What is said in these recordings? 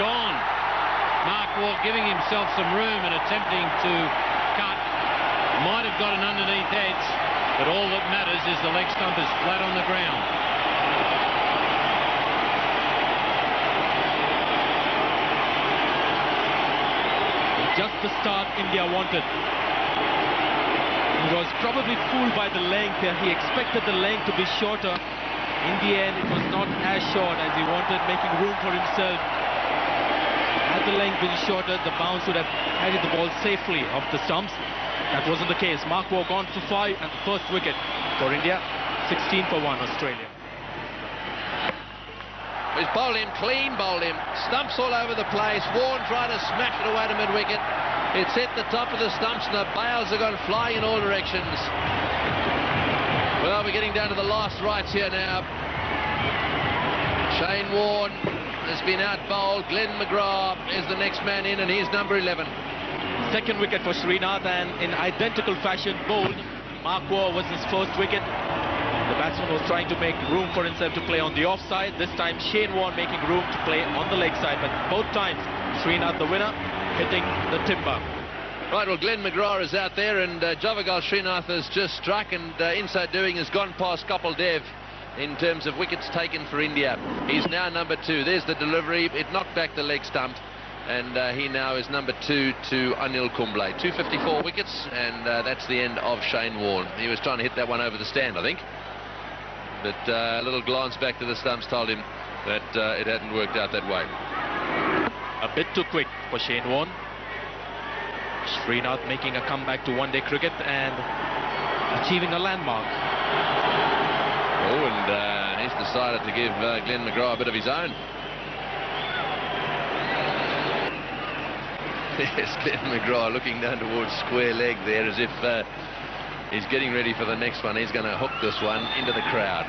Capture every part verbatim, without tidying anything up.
gone. Mark Waugh giving himself some room and attempting to cut. Might have got an underneath edge, but all that matters is the leg stump is flat on the ground. Just the start India wanted. He was probably fooled by the length there. He expected the length to be shorter. In the end, it was not as short as he wanted, making room for himself. Had the length been shorter, the bounce would have carried the ball safely off the stumps. That wasn't the case. Mark Waugh gone for five and the first wicket for India. sixteen for one, Australia. He's bowled him clean, bowled him. Stumps all over the place. Warne trying to smash it away to mid-wicket. It's hit the top of the stumps and the bales have gone flying in all directions. Well, we're getting down to the last rights here now. Shane Warne has been out-bowled. Glenn McGrath is the next man in, and he's number eleven. Second wicket for Srinath, and in identical fashion, bowled. Mark Waugh was his first wicket. The batsman was trying to make room for himself to play on the offside. This time, Shane Warne making room to play on the leg side. But both times, Srinath the winner, hitting the timber. Right, well, Glenn McGrath is out there, and uh, Javagal Srinath has just struck, and uh, in so doing has gone past Kapil Dev in terms of wickets taken for India. He's now number two. There's the delivery. It knocked back the leg stump, and uh, he now is number two to Anil Kumble. two fifty-four wickets, and uh, that's the end of Shane Warne. He was trying to hit that one over the stand, I think. But uh, a little glance back to the stumps told him that uh, it hadn't worked out that way. A bit too quick for Shane Warne. Srinath making a comeback to one-day cricket and achieving a landmark. Oh, and uh, he's decided to give uh, Glenn McGrath a bit of his own. Yes, Glenn McGrath looking down towards square leg there as if uh, he's getting ready for the next one. He's going to hook this one into the crowd.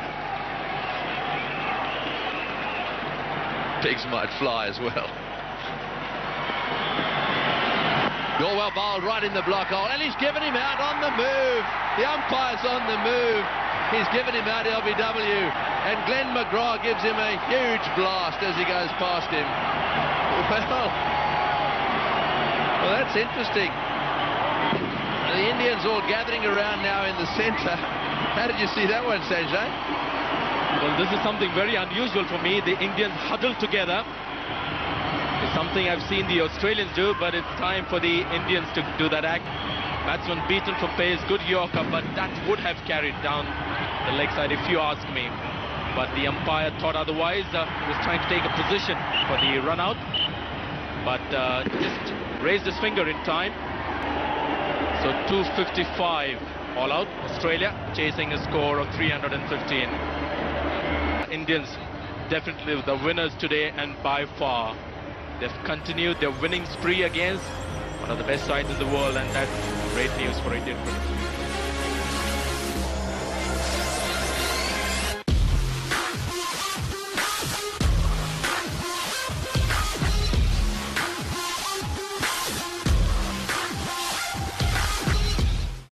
Pigs might fly as well. You're well bowled right in the block hole, and he's given him out on the move. The umpire's on the move. He's given him out L B W, and Glenn McGrath gives him a huge blast as he goes past him. Well, well that's interesting. The Indians all gathering around now in the centre. How did you see that one, Sanjay? Well, this is something very unusual for me. The Indians huddled together. Something I've seen the Australians do, but it's time for the Indians to do that act. Batsman beaten for pace, good Yorker, but that would have carried down the leg side if you ask me. But the umpire thought otherwise. Uh, he was trying to take a position for the run out, but uh, just raised his finger in time. So two fifty-five all out. Australia chasing a score of three hundred fifteen. Indians definitely the winners today, and by far. They've continued their winning spree against one of the best sides in the world, and that's great news for Indian cricket.